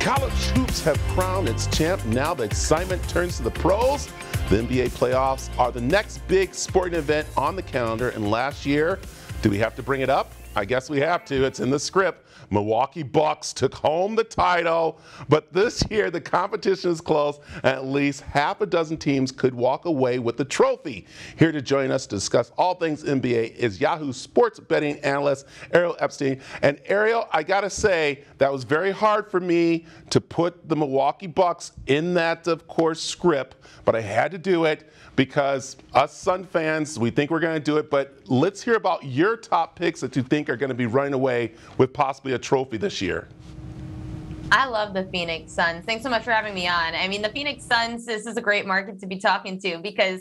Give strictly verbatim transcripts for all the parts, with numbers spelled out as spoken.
College hoops have crowned its champ. Now the excitement turns to the pros. The N B A playoffs are the next big sporting event on the calendar. And last year, do we have to bring it up? I guess we have to. It's in the script. Milwaukee Bucks took home the title. But this year, the competition is close. At least half a dozen teams could walk away with the trophy. Here to join us to discuss all things N B A is Yahoo Sports betting analyst Ariel Epstein. And Ariel, I got to say, that was very hard for me to put the Milwaukee Bucks in that, of course, script. But I had to do it because us Sun fans, we think we're going to do it. But let's hear about your top picks that you think are going to be running away with possibly a trophy this year. I love the Phoenix Suns. Thanks so much for having me on. I mean, the Phoenix Suns, this is a great market to be talking to because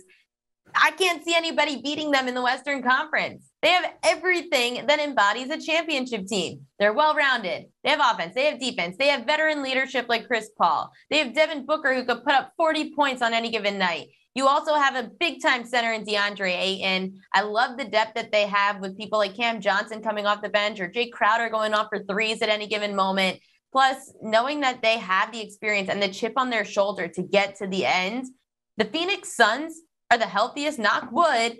I can't see anybody beating them in the Western Conference. They have everything that embodies a championship team. They're well-rounded. They have offense. They have defense. They have veteran leadership like Chris Paul. They have Devin Booker, who could put up forty points on any given night. You also have a big-time center in DeAndre Ayton. I love the depth that they have with people like Cam Johnson coming off the bench or Jake Crowder going off for threes at any given moment. Plus, knowing that they have the experience and the chip on their shoulder to get to the end, the Phoenix Suns are the healthiest, knock wood,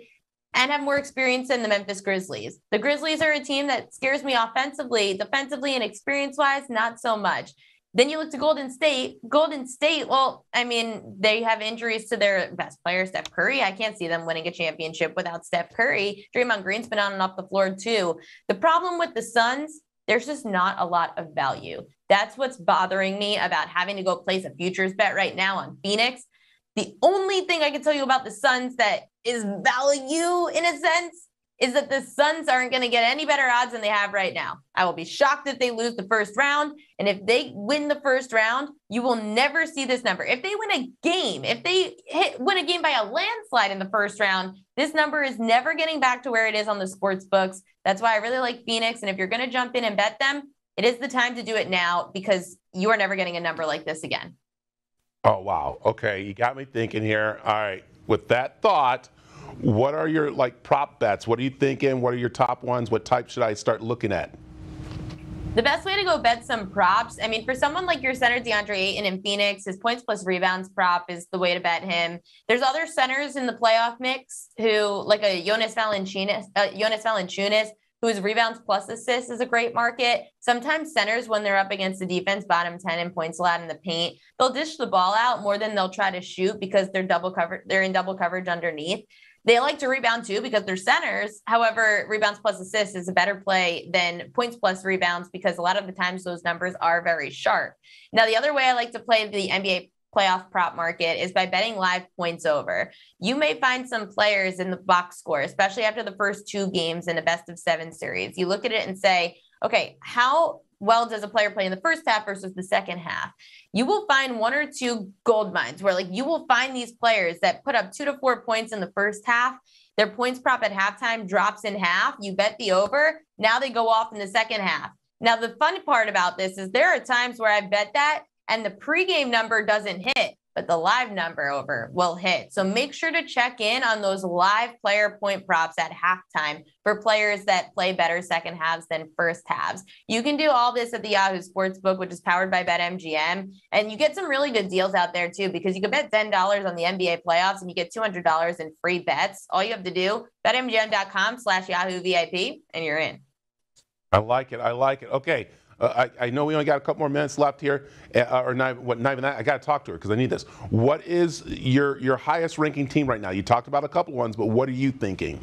and have more experience than the Memphis Grizzlies. The Grizzlies are a team that scares me offensively, defensively, and experience-wise, not so much. Then you look to Golden State. Golden State, well, I mean, they have injuries to their best player, Steph Curry. I can't see them winning a championship without Steph Curry. Draymond Green's been on and off the floor, too. The problem with the Suns, there's just not a lot of value. That's what's bothering me about having to go place a futures bet right now on Phoenix. The only thing I can tell you about the Suns that is value, in a sense, is that the Suns aren't going to get any better odds than they have right now. I will be shocked if they lose the first round. And if they win the first round, you will never see this number. If they win a game, if they hit, win a game by a landslide in the first round, this number is never getting back to where it is on the sports books. That's why I really like Phoenix. And if you're going to jump in and bet them, it is the time to do it now because you are never getting a number like this again. Oh, wow. Okay. You got me thinking here. All right. With that thought, what are your like prop bets? What are you thinking? What are your top ones? What type should I start looking at? The best way to go bet some props, I mean, for someone like your center, DeAndre Ayton in Phoenix, his points plus rebounds prop is the way to bet him. There's other centers in the playoff mix who, like a Jonas Valanciunas, uh, Jonas Valanciunas, whose rebounds plus assists is a great market. Sometimes centers, when they're up against the defense, bottom ten in points allowed in the paint, they'll dish the ball out more than they'll try to shoot because they're double covered. They're in double coverage underneath. They like to rebound, too, because they're centers. However, rebounds plus assists is a better play than points plus rebounds because a lot of the times those numbers are very sharp. Now, the other way I like to play the N B A playoff prop market is by betting live points over. You may find some players in the box score, especially after the first two games in a best of seven series. You look at it and say, okay, how well does a player play in the first half versus the second half? You will find one or two gold mines where, like, you will find these players that put up two to four points in the first half. Their points prop at halftime drops in half. You bet the over. Now they go off in the second half. Now, the fun part about this is there are times where I bet that and the pregame number doesn't hit, but the live number over will hit. So make sure to check in on those live player point props at halftime for players that play better second halves than first halves. You can do all this at the Yahoo Sportsbook, which is powered by BetMGM. And you get some really good deals out there, too, because you can bet ten dollars on the N B A playoffs and you get two hundred dollars in free bets. All you have to do, betmgm.com slash Yahoo VIP, and you're in. I like it. I like it. Okay. Uh, I, I know we only got a couple more minutes left here, uh, or not, what, not even that. I got to talk to her because I need this. What is your your highest ranking team right now? You talked about a couple ones, but what are you thinking?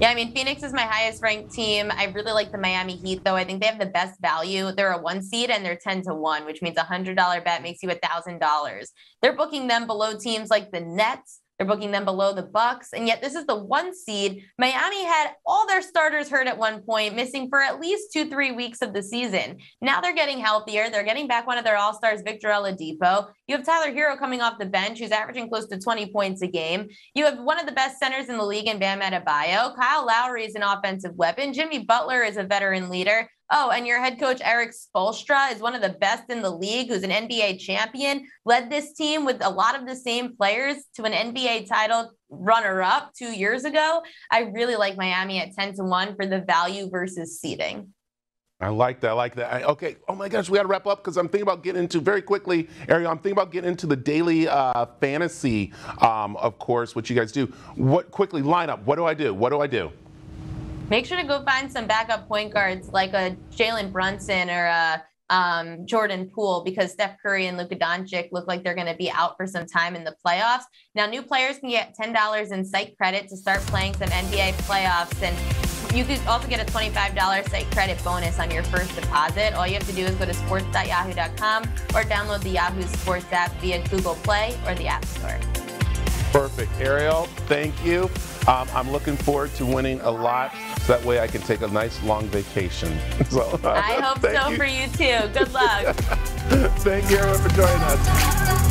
Yeah, I mean, Phoenix is my highest ranked team. I really like the Miami Heat, though. I think they have the best value. They're a one seed and they're ten to one, which means a one hundred dollar bet makes you one thousand dollars. They're booking them below teams like the Nets. They're booking them below the Bucks, and yet this is the one seed. Miami had all their starters hurt at one point, missing for at least two, three weeks of the season. Now they're getting healthier. They're getting back one of their all-stars, Victor Oladipo. You have Tyler Hero coming off the bench, who's averaging close to twenty points a game. You have one of the best centers in the league in Bam Adebayo. Kyle Lowry is an offensive weapon. Jimmy Butler is a veteran leader. Oh, and your head coach, Eric Spoelstra, is one of the best in the league, who's an N B A champion, led this team with a lot of the same players to an N B A title runner-up two years ago. I really like Miami at ten to one for the value versus seeding. I like that. I like that. I, okay. Oh, my gosh. We got to wrap up because I'm thinking about getting into, very quickly, Ariel, I'm thinking about getting into the daily uh, fantasy, um, of course, what you guys do. What quickly, line up. What do I do? What do I do? Make sure to go find some backup point guards like a Jalen Brunson or a um, Jordan Poole, because Steph Curry and Luka Doncic look like they're going to be out for some time in the playoffs. Now, new players can get ten dollars in site credit to start playing some N B A playoffs, and you could also get a twenty-five dollars site credit bonus on your first deposit. All you have to do is go to sports dot yahoo dot com or download the Yahoo Sports app via Google Play or the App Store. Perfect. Ariel, thank you. Um, I'm looking forward to winning a lot, so that way I can take a nice long vacation. So, uh, I hope so you. for you too. Good luck. Thank you, everyone, for joining us.